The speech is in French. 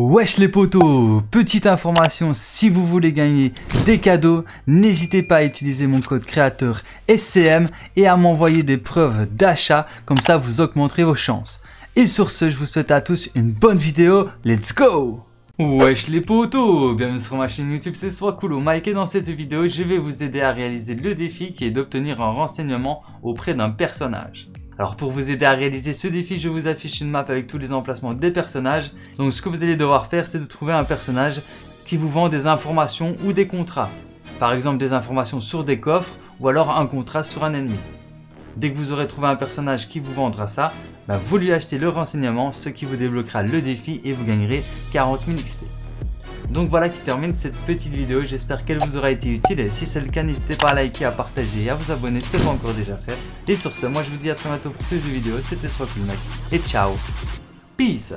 Wesh les potos, petite information, si vous voulez gagner des cadeaux, n'hésitez pas à utiliser mon code créateur SCM et à m'envoyer des preuves d'achat, comme ça vous augmenterez vos chances. Et sur ce, je vous souhaite à tous une bonne vidéo, let's go! Wesh les potos, bienvenue sur ma chaîne YouTube, c'est SoiCooloMik et dans cette vidéo, je vais vous aider à réaliser le défi qui est d'obtenir un renseignement auprès d'un personnage. Alors pour vous aider à réaliser ce défi, je vous affiche une map avec tous les emplacements des personnages. Donc ce que vous allez devoir faire, c'est de trouver un personnage qui vous vend des informations ou des contrats. Par exemple des informations sur des coffres ou alors un contrat sur un ennemi. Dès que vous aurez trouvé un personnage qui vous vendra ça, vous lui achetez le renseignement, ce qui vous débloquera le défi et vous gagnerez 40 000 XP. Donc voilà qui termine cette petite vidéo, j'espère qu'elle vous aura été utile et si c'est le cas n'hésitez pas à liker, à partager et à vous abonner si ce n'est pas encore déjà fait. Et sur ce, moi je vous dis à très bientôt pour plus de vidéos, c'était SoiCooloMik et ciao, peace.